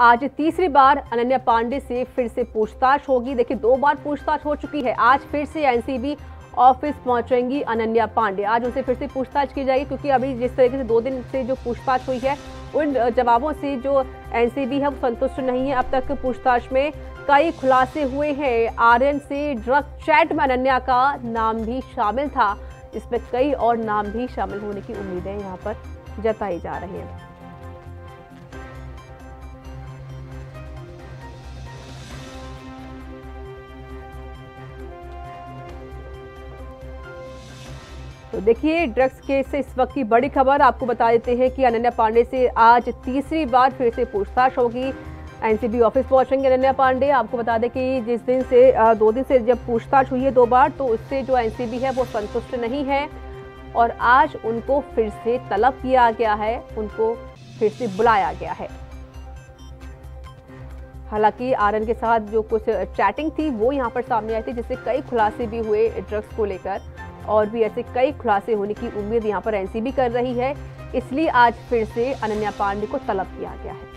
आज तीसरी बार अनन्या पांडे से फिर से पूछताछ होगी। देखिए, दो बार पूछताछ हो चुकी है। आज फिर से एनसीबी ऑफिस पहुंचेंगी अनन्या पांडे। आज उनसे फिर से पूछताछ की जाएगी, क्योंकि अभी जिस तरीके से 2 दिन से जो पूछताछ हुई है, उन जवाबों से जो एनसीबी है वो संतुष्ट नहीं है। अब तक पूछताछ में कई खुलासे हुए हैं। आर्यन से ड्रग चैट में अनन्या का नाम भी शामिल था, इसमें कई और नाम भी शामिल होने की उम्मीदें यहाँ पर जताई जा रही हैं। तो देखिए, ड्रग्स केस से इस वक्त की बड़ी खबर आपको बता देते हैं कि अनन्या पांडे से आज तीसरी बार फिर से पूछताछ होगी। एनसीबी ऑफिस पहुंचेंगे अनन्या पांडे। आपको बता दें कि जिस दिन से 2 दिन से जब पूछताछ हुई है 2 बार, तो उससे जो एनसीबी है वो संतुष्ट नहीं है और आज उनको फिर से तलब किया गया है, उनको फिर से बुलाया गया है। हालांकि आर्यन के साथ जो कुछ चैटिंग थी वो यहाँ पर सामने आई थी, जिससे कई खुलासे भी हुए ड्रग्स को लेकर, और भी ऐसे कई खुलासे होने की उम्मीद यहाँ पर एनसीबी कर रही है, इसलिए आज फिर से अनन्या पांडे को तलब किया गया है।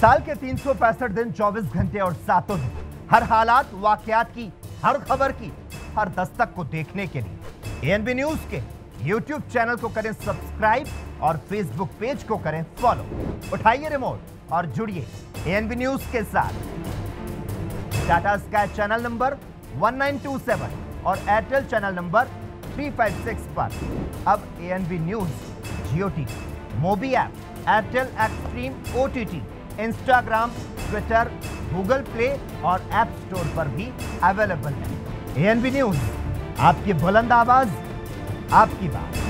साल के 365 दिन 24 घंटे और 7 दिन हर हालात वाकयात की, हर खबर की, हर दस्तक को देखने के लिए एएनबी न्यूज के यूट्यूब चैनल को करें सब्सक्राइब और फेसबुक पेज को करें फॉलो। उठाइए रिमोट और जुड़िए एएनबी न्यूज के साथ। टाटा स्काई चैनल नंबर 1927 और एयरटेल चैनल नंबर 356 पर अब ANB news JioTV, Mobi app, Airtel Xstream OTT, Instagram, Twitter, Google Play और ऐप स्टोर पर भी अवेलेबल है। एएनबी न्यूज, आपकी बुलंद आवाज, आपकी बात।